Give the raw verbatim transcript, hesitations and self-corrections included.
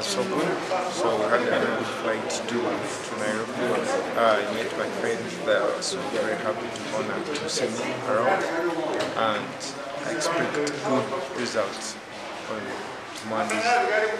was so good, so I had a good flight to, to Nairobi. I uh, met my friends there, so very happy to honor to see me around, and I expect good results on Mondays.